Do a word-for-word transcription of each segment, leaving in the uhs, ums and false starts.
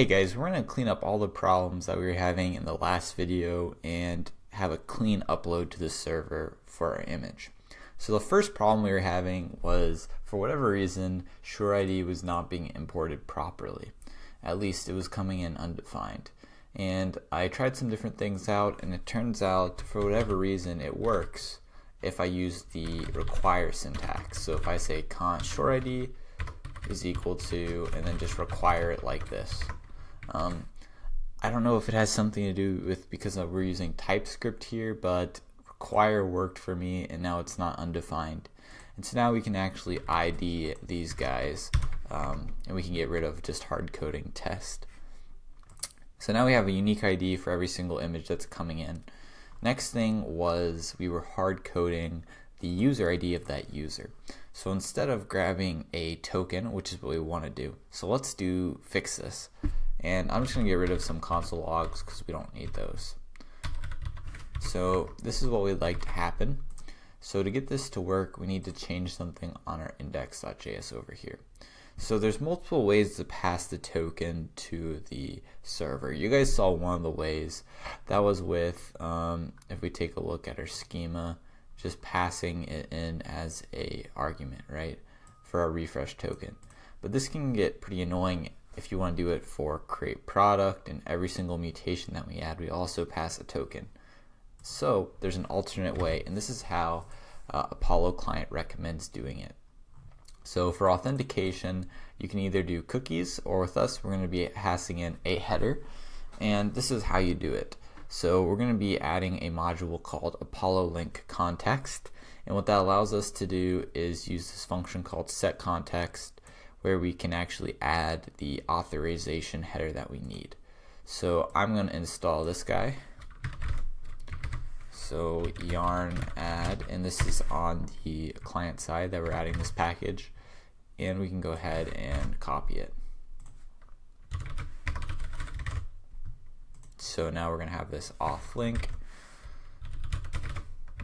Hey guys, we're going to clean up all the problems that we were having in the last video and have a clean upload to the server for our image. So the first problem we were having was, for whatever reason, shortid was not being imported properly. At least it was coming in undefined. And I tried some different things out, and it turns out, for whatever reason, it works if I use the require syntax. So if I say const shortid is equal to, and then just require it like this. Um, I don't know if it has something to do with because we're using TypeScript here, but require worked for me and now it's not undefined. And so now we can actually I D these guys um, and we can get rid of just hard coding test. So now we have a unique I D for every single image that's coming in. Next thing was we were hard coding the user I D of that user. So instead of grabbing a token, which is what we want to do, so let's do fix this. And I'm just going to get rid of some console logs because we don't need those. So this is what we'd like to happen. So to get this to work, we need to change something on our index dot J S over here. So there's multiple ways to pass the token to the server. You guys saw one of the ways. That was with, um, if we take a look at our schema, just passing it in as a argument, right, for our refresh token. But this can get pretty annoying if you want to do it for create product, and every single mutation that we add, we also pass a token. So there's an alternate way, and this is how uh, Apollo Client recommends doing it. So for authentication, you can either do cookies, or with us, we're going to be passing in a header, and this is how you do it. So we're going to be adding a module called Apollo Link Context, and what that allows us to do is use this function called setContext, where we can actually add the authorization header that we need. So I'm going to install this guy. So yarn add, and this is on the client side that we're adding this package, and we can go ahead and copy it. So now we're going to have this auth link.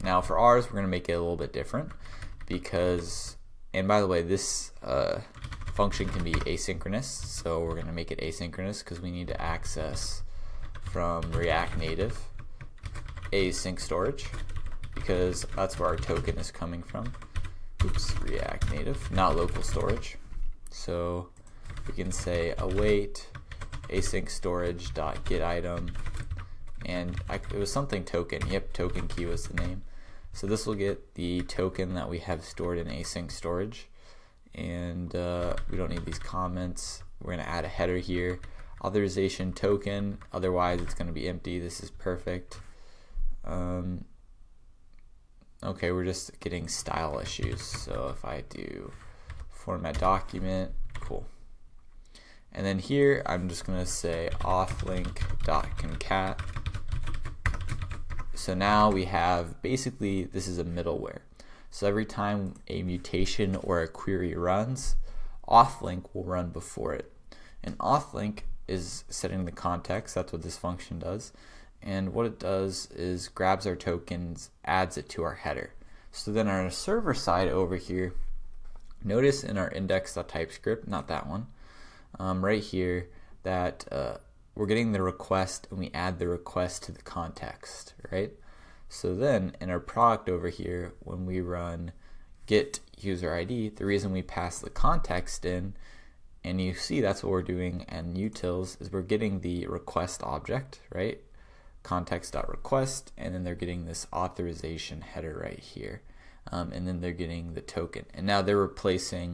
Now for ours, we're going to make it a little bit different because, and by the way, this uh, function can be asynchronous. So we're going to make it asynchronous because we need to access from React Native async storage because that's where our token is coming from. Oops, React Native, not local storage. So we can say await async storage dot get item, and I, it was something token. Yep, token key was the name. So this will get the token that we have stored in async storage, and uh, we don't need these comments. We're going to add a header here, authorization token. Otherwise, it's going to be empty. This is perfect. Um, okay, we're just getting style issues. So if I do format document, cool. And then here, I'm just going to say auth link dot concat. So now we have, basically, this is a middleware. So every time a mutation or a query runs, auth link will run before it. And auth link is setting the context. That's what this function does. And what it does is grabs our tokens, adds it to our header. So then on our server side over here, notice in our index dot typescript, not that one, Um, right here that uh, we're getting the request, and we add the request to the context, right? So then in our product over here, when we run get user I D, the reason we pass the context in, and you see that's what we're doing in utils, is we're getting the request object, right? Context dot request, and then they're getting this authorization header right here, um, and then they're getting the token, and now they're replacing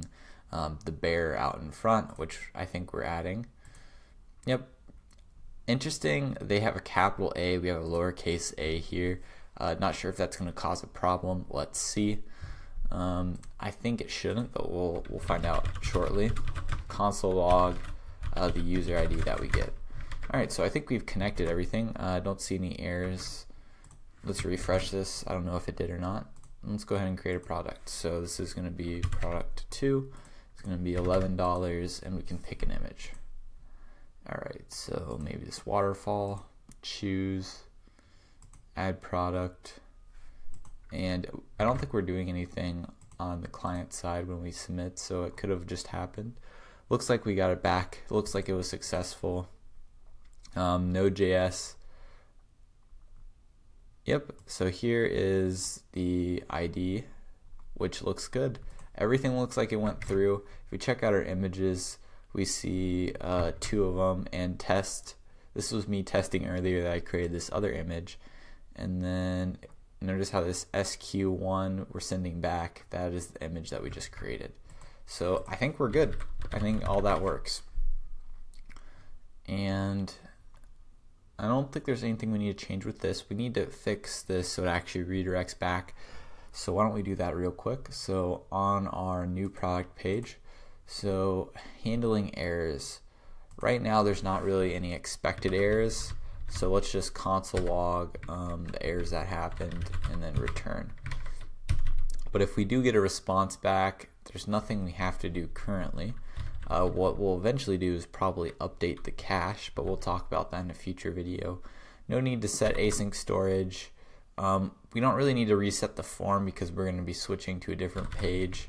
Um, the bear out in front, which I think we're adding. Yep. Interesting, they have a capital A, we have a lowercase a here. Uh, not sure if that's going to cause a problem. Let's see. Um, I think it shouldn't, but we'll, we'll find out shortly. Console log uh, the user I D that we get. Alright, so I think we've connected everything. I uh, don't see any errors. Let's refresh this. I don't know if it did or not. Let's go ahead and create a product. So this is going to be product two. It's going to be eleven dollars, and we can pick an image. Alright, so maybe this waterfall, choose, add product, and I don't think we're doing anything on the client side when we submit, so it could have just happened. Looks like we got it back. Looks like it was successful. um, node dot J S. Yep, so here is the I D, which looks good. Everything looks like it went through. If we check out our images, we see uh, two of them, and test. This was me testing earlier that I created this other image. And then notice how this S Q one we're sending back, that is the image that we just created. So I think we're good. I think all that works. And I don't think there's anything we need to change with this. We need to fix this so it actually redirects back. So why don't we do that real quick? So on our new product page, so handling errors. Right now there's not really any expected errors. So let's just console log um, the errors that happened and then return. But if we do get a response back, there's nothing we have to do currently. Uh, what we'll eventually do is probably update the cache, but we'll talk about that in a future video. No need to set async storage. Um, we don't really need to reset the form because we're going to be switching to a different page.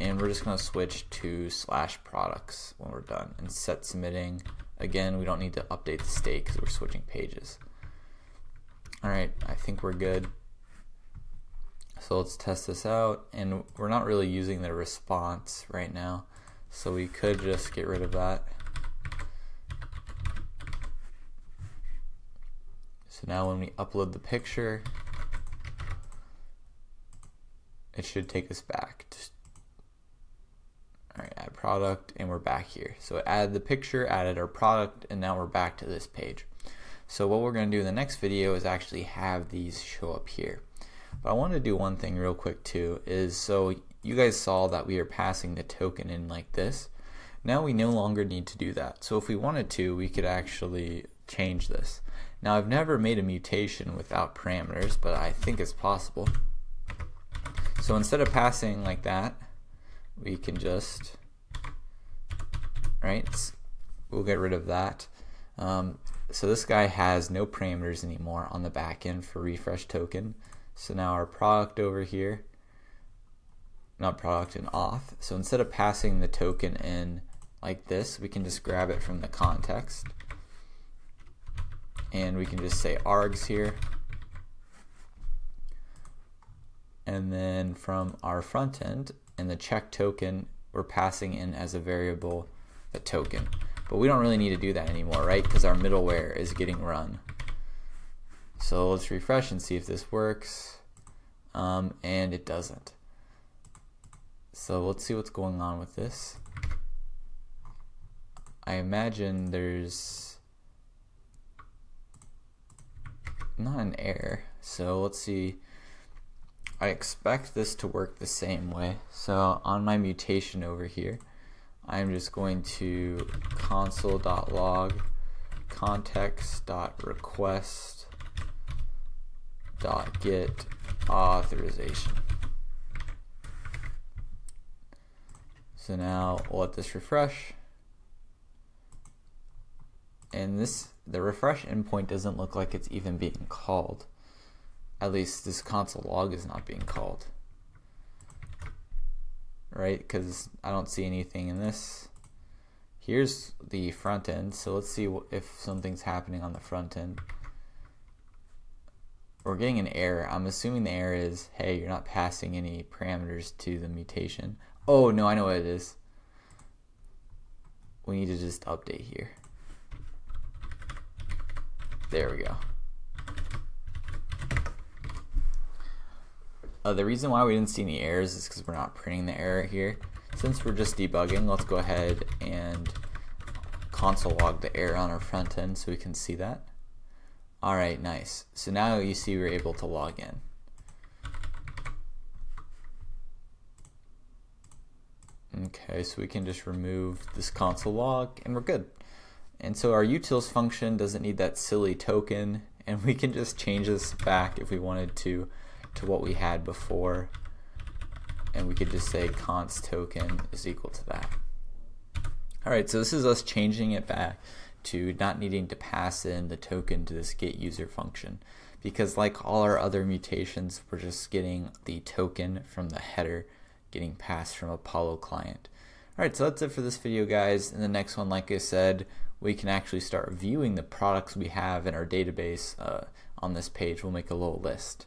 And we're just going to switch to slash products when we're done and set submitting. Again, we don't need to update the state because we're switching pages. Alright, I think we're good. So let's test this out, and we're not really using the response right now, so we could just get rid of that. So now when we upload the picture, it should take us back. Just Alright, add product, and we're back here. So it added the picture, added our product, and now we're back to this page. So what we're going to do in the next video is actually have these show up here. But I want to do one thing real quick too, is so you guys saw that we are passing the token in like this. Now we no longer need to do that. So if we wanted to, we could actually change this. Now I've never made a mutation without parameters, but I think it's possible. So instead of passing like that, we can just, right, we'll get rid of that. Um, so this guy has no parameters anymore on the back end for refresh token. So now our product over here, not product and auth. So instead of passing the token in like this, we can just grab it from the context. And we can just say args here. And then from our front end, and the check token, we're passing in as a variable the token. But we don't really need to do that anymore, right? Because our middleware is getting run. So let's refresh and see if this works. Um, and it doesn't. So let's see what's going on with this. I imagine there's not an error. So let's see. I expect this to work the same way. So on my mutation over here, I'm just going to console.log context.request.get authorization. So now we'll let this refresh. And this the refresh endpoint doesn't look like it's even being called. At least this console log is not being called, right? Because I don't see anything in this. Here's the front end, so let's see if something's happening on the front end. We're getting an error. I'm assuming the error is, hey, you're not passing any parameters to the mutation. Oh, no, I know what it is. We need to just update here. There we go. Uh, the reason why we didn't see any errors is because we're not printing the error here. Since we're just debugging, let's go ahead and console log the error on our front end so we can see that. Alright, nice. So now you see we're able to log in. Okay, so we can just remove this console log and we're good. And so our utils function doesn't need that silly token, and we can just change this back if we wanted to. to what we had before, and we could just say const token is equal to that. Alright, so this is us changing it back to not needing to pass in the token to this get user function, because like all our other mutations, we're just getting the token from the header getting passed from Apollo client. Alright, so that's it for this video, guys. In the next one, like I said, we can actually start viewing the products we have in our database uh, on this page. We'll make a little list.